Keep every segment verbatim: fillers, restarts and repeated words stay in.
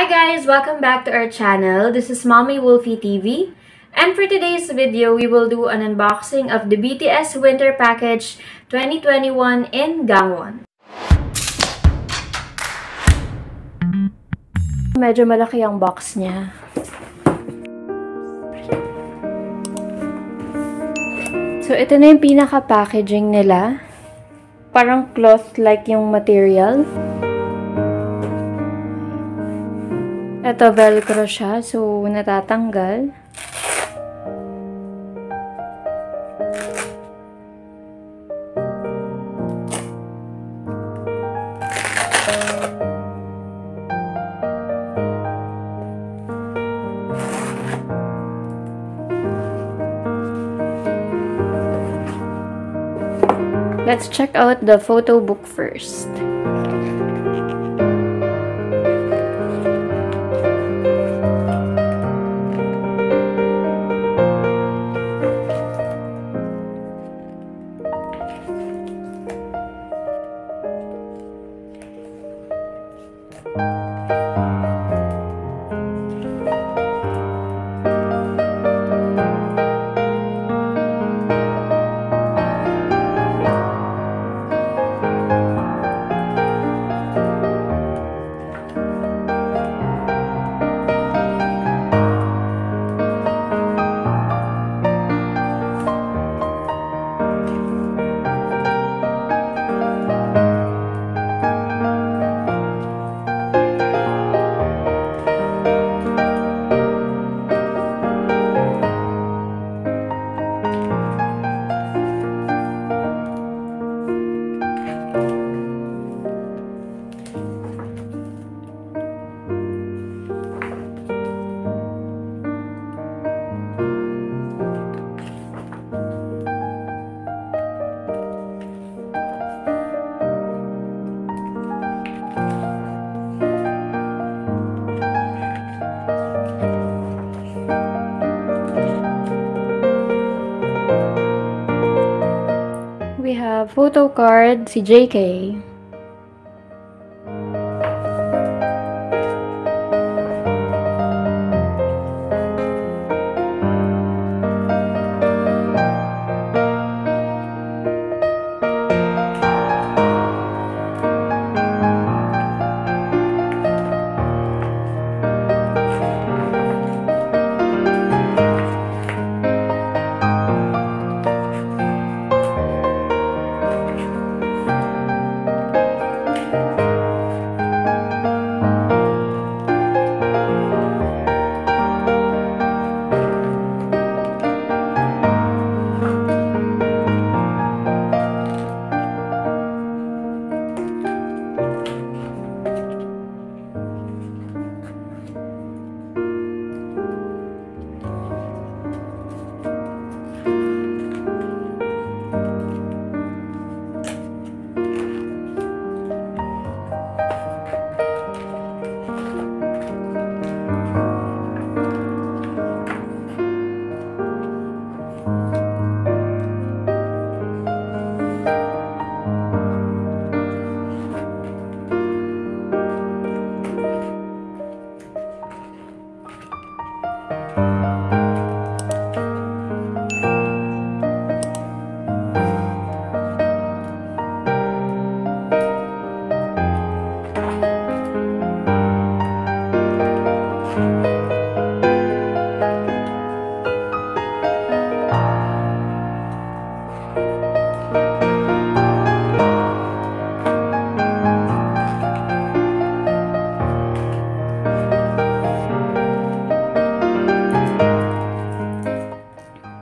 Hi guys! Welcome back to our channel. This is Mommy Wolfie T V. And for today's video, we will do an unboxing of the B T S Winter Package twenty twenty-one in Gangwon. Medyo malaki ang box niya. So ito na yung pinaka-packaging nila. Parang cloth-like yung material. Ito, velcro siya, so natatanggal. Let's check out the photo book first. We have photo card, si J K.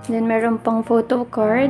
Then, meron pang photo card.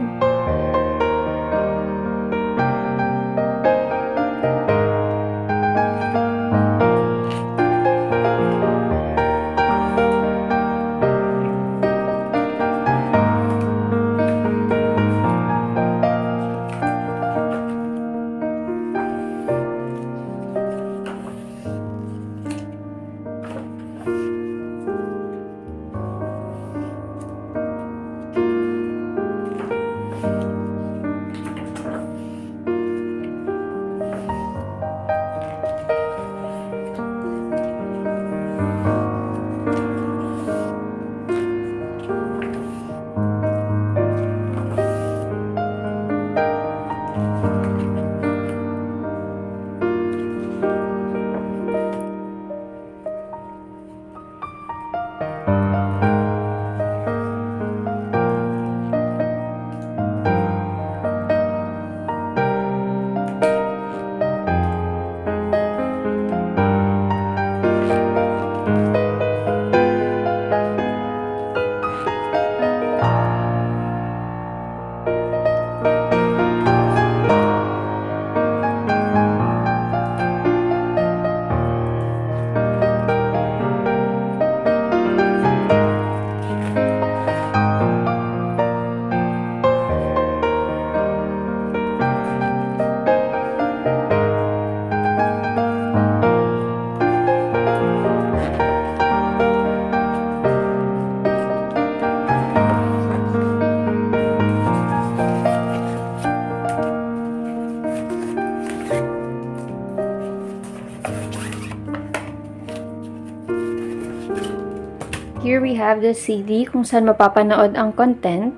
here we have the C D kung saan mapapanood ang content.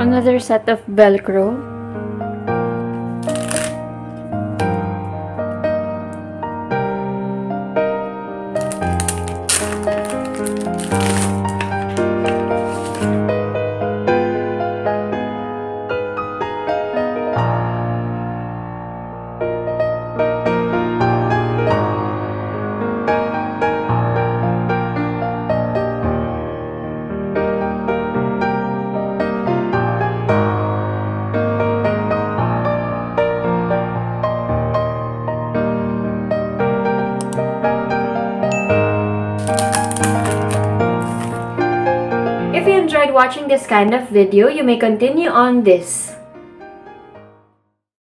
Another set of Velcro. If you enjoyed watching this kind of video, you may continue on this.